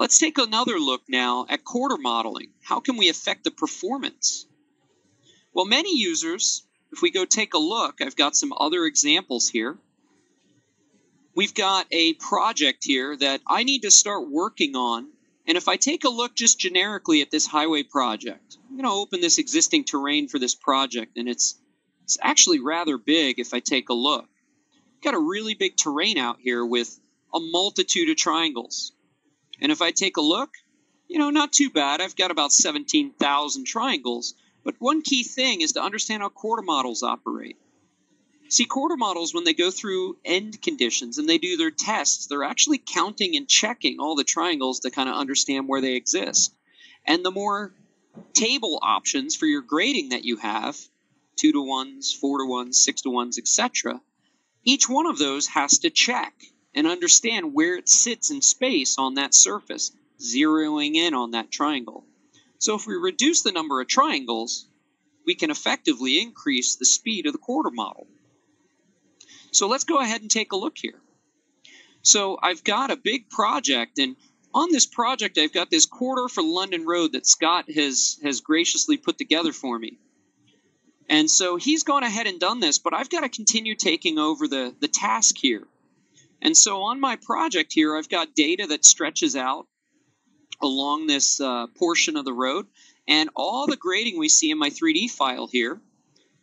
Let's take another look now at quarter modeling. How can we affect the performance? Well, many users, if we go take a look, I've got some other examples here. We've got a project here that I need to start working on. And if I take a look just generically at this highway project, I'm going to open this existing terrain for this project, and it's actually rather big if I take a look. I've got a really big terrain out here with a multitude of triangles. And if I take a look, you know, not too bad. I've got about 17,000 triangles. But one key thing is to understand how quarter models operate. See, quarter models, when they go through end conditions and they do their tests, they're actually counting and checking all the triangles to kind of understand where they exist. And the more table options for your grading that you have, 2-to-1s, 4-to-1s, 6-to-1s, etc., each one of those has to check and understand where it sits in space on that surface, zeroing in on that triangle. So if we reduce the number of triangles, we can effectively increase the speed of the quarter model. So let's go ahead and take a look here. So I've got a big project, and on this project I've got this corridor for London Road that Scott has graciously put together for me. And so he's gone ahead and done this, but I've got to continue taking over the task here. And so on my project here, I've got data that stretches out along this portion of the road, and all the grading we see in my 3D file here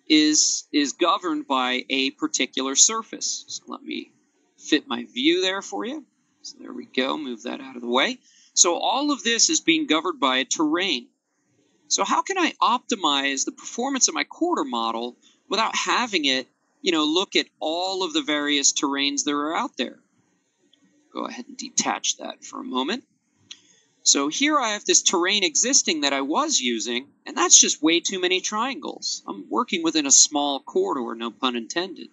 is governed by a particular surface. So let me fit my view there for you. So there we go, move that out of the way. So all of this is being governed by a terrain. So how can I optimize the performance of my quarter model without having it, you know, look at all of the various terrains that are out there? Go ahead and detach that for a moment. So here I have this terrain existing that I was using, and that's just way too many triangles. I'm working within a small corridor, no pun intended.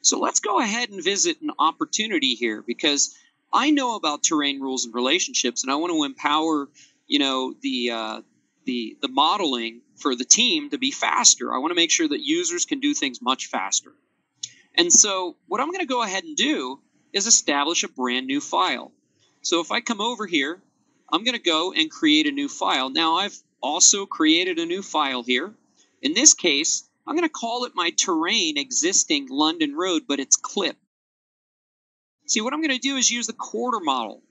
So let's go ahead and visit an opportunity here, because I know about terrain rules and relationships, and I want to empower, you know, the modeling for the team to be faster. I want to make sure that users can do things much faster. And so what I'm going to go ahead and do is establish a brand new file. So if I come over here, I'm going to go and create a new file. Now, I've also created a new file here. In this case, I'm going to call it my terrain existing London Road, but it's clip. See, what I'm going to do is use the quarter model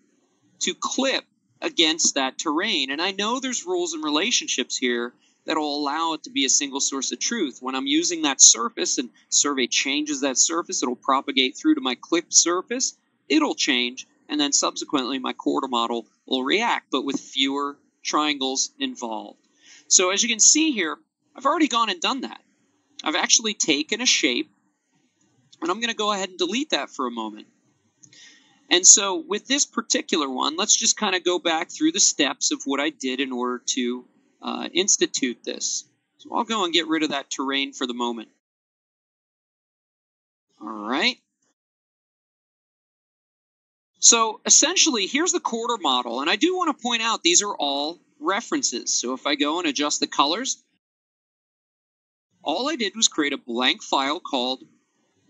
to clip against that terrain. And I know there's rules and relationships here that will allow it to be a single source of truth. When I'm using that surface and survey changes that surface, it'll propagate through to my clip surface. It'll change. And then subsequently, my quarter model will react, but with fewer triangles involved. So as you can see here, I've already gone and done that. I've actually taken a shape, and I'm going to go ahead and delete that for a moment. And so with this particular one, let's just kind of go back through the steps of what I did in order to institute this. So I'll go and get rid of that terrain for the moment. All right. So essentially, here's the quarter model, and I do want to point out these are all references. So if I go and adjust the colors, all I did was create a blank file called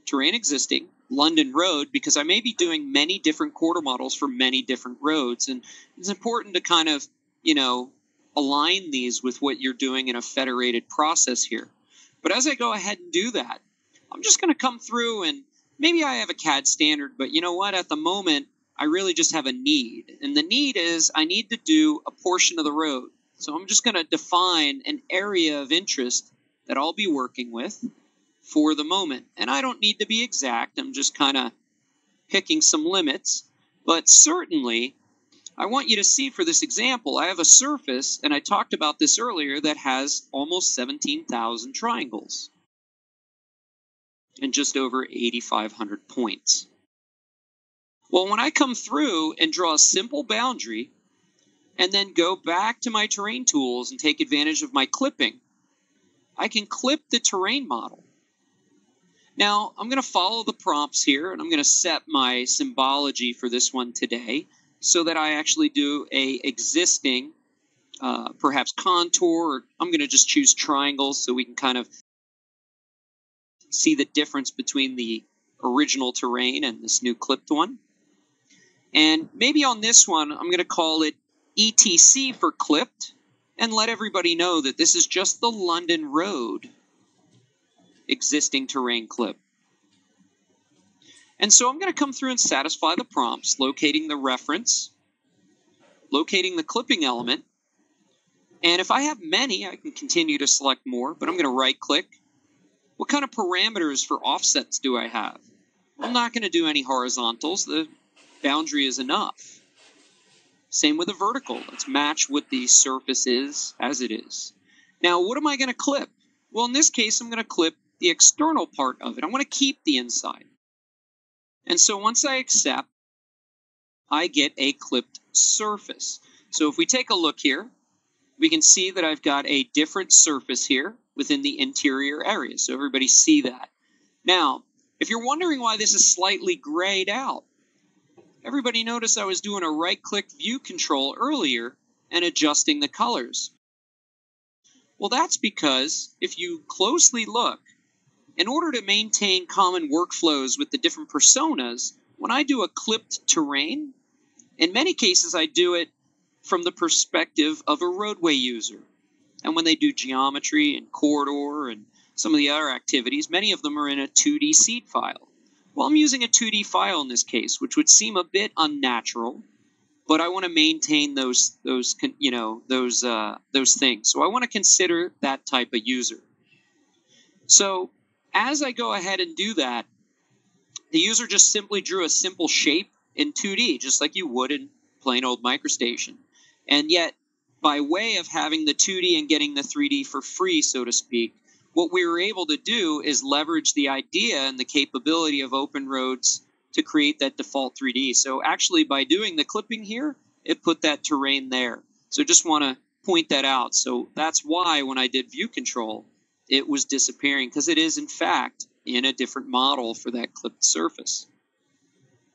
Terrain Existing London Road, because I may be doing many different quarter models for many different roads, and it's important to kind of, you know, align these with what you're doing in a federated process here. But as I go ahead and do that, I'm just going to come through and maybe I have a CAD standard, but you know what? At the moment, I really just have a need, and the need is I need to do a portion of the road. So I'm just going to define an area of interest that I'll be working with for the moment, and I don't need to be exact. I'm just kind of picking some limits, but certainly I want you to see for this example, I have a surface, and I talked about this earlier, that has almost 17,000 triangles and just over 8,500 points. Well, when I come through and draw a simple boundary and then go back to my terrain tools and take advantage of my clipping, I can clip the terrain model. Now, I'm going to follow the prompts here, and I'm going to set my symbology for this one today so that I actually do a existing, perhaps contour, or I'm going to just choose triangles so we can kind of see the difference between the original terrain and this new clipped one. And maybe on this one, I'm going to call it ETC for clipped and let everybody know that this is just the London Road existing terrain clip. And so I'm going to come through and satisfy the prompts, locating the reference, locating the clipping element. And if I have many, I can continue to select more, but I'm going to right-click. What kind of parameters for offsets do I have? I'm not going to do any horizontals. The boundary is enough. Same with the vertical. Let's match what the surface is as it is. Now, what am I going to clip? Well, in this case, I'm going to clip the external part of it. I want to keep the inside. And so once I accept, I get a clipped surface. So if we take a look here, we can see that I've got a different surface here within the interior area. So everybody see that. Now, if you're wondering why this is slightly grayed out, everybody notice I was doing a right-click view control earlier and adjusting the colors. Well, that's because if you closely look, in order to maintain common workflows with the different personas, when I do a clipped terrain, in many cases I do it from the perspective of a roadway user. And when they do geometry and corridor and some of the other activities, many of them are in a 2D seed file. Well, I'm using a 2D file in this case, which would seem a bit unnatural, but I want to maintain those things. So I want to consider that type of user. So as I go ahead and do that, the user just simply drew a simple shape in 2D, just like you would in plain old MicroStation. And yet, by way of having the 2D and getting the 3D for free, so to speak, what we were able to do is leverage the idea and the capability of OpenRoads to create that default 3D. So actually, by doing the clipping here, it put that terrain there. So just want to point that out. So that's why when I did view control, it was disappearing, because it is, in fact, in a different model for that clipped surface.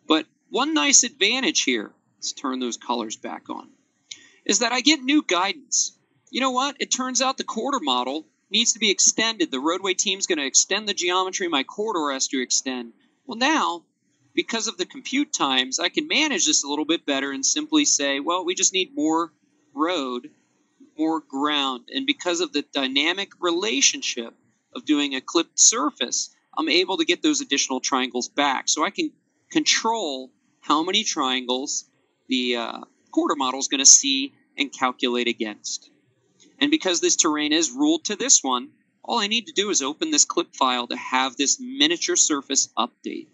But one nice advantage here, let's turn those colors back on, is that I get new guidance. You know what? It turns out the corridor model needs to be extended. The roadway team's going to extend the geometry. My corridor has to extend. Well, now, because of the compute times, I can manage this a little bit better and simply say, well, we just need more road, more ground. And because of the dynamic relationship of doing a clipped surface, I'm able to get those additional triangles back. So I can control how many triangles the corridor model is going to see and calculate against. And because this terrain is ruled to this one, all I need to do is open this clip file to have this miniature surface update.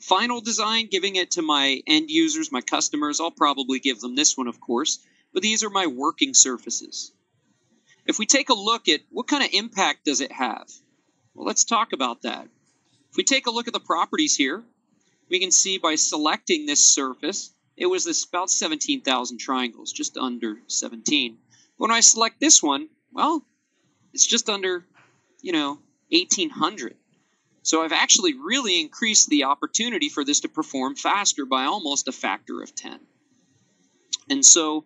Final design, giving it to my end users, my customers, I'll probably give them this one, of course, but these are my working surfaces. If we take a look at what kind of impact does it have? Well, let's talk about that. If we take a look at the properties here, we can see by selecting this surface, it was this about 17,000 triangles, just under 17. When I select this one, well, it's just under, 1,800. So I've actually really increased the opportunity for this to perform faster by almost a factor of 10. And so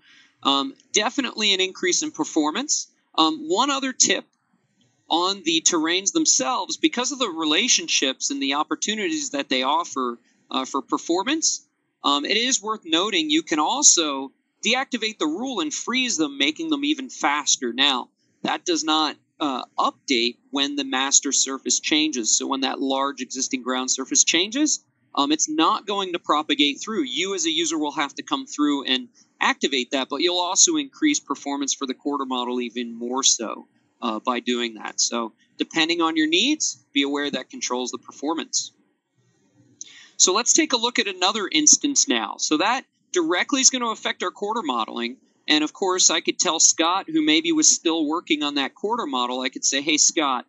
definitely an increase in performance. One other tip on the terrains themselves, because of the relationships and the opportunities that they offer for performance, it is worth noting you can also deactivate the rule and freeze them, making them even faster. Now, that does not update when the master surface changes. So when that large existing ground surface changes, it's not going to propagate through. You as a user will have to come through and activate that, but you'll also increase performance for the corridor model even more so by doing that. So depending on your needs, be aware that controls the performance. So let's take a look at another instance now. So that directly is going to affect our corridor modeling. And of course, I could tell Scott, who maybe was still working on that corridor model, I could say, hey, Scott,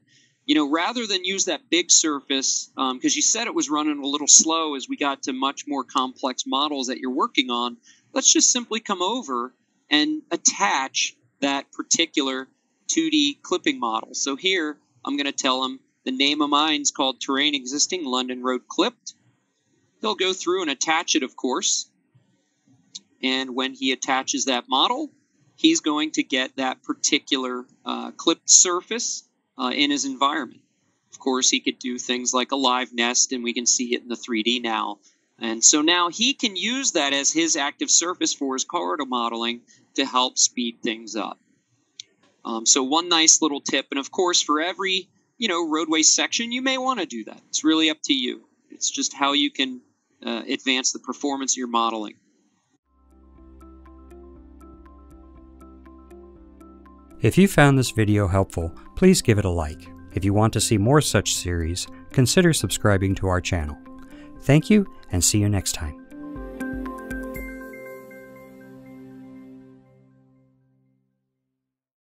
rather than use that big surface, because you said it was running a little slow as we got to much more complex models that you're working on, let's just simply come over and attach that particular 2D clipping model. So here, I'm going to tell him the name of mine's called Terrain Existing London Road Clipped. He'll go through and attach it, of course. And when he attaches that model, he's going to get that particular clipped surface in his environment. Of course, he could do things like a live nest, and we can see it in the 3D now And so now he can use that as his active surface for his corridor modeling to help speed things up. So one nice little tip, and of course for every roadway section, you may want to do that. It's really up to you. It's just how you can advance the performance of your modeling. If you found this video helpful, please give it a like. If you want to see more such series, consider subscribing to our channel. Thank you, and see you next time.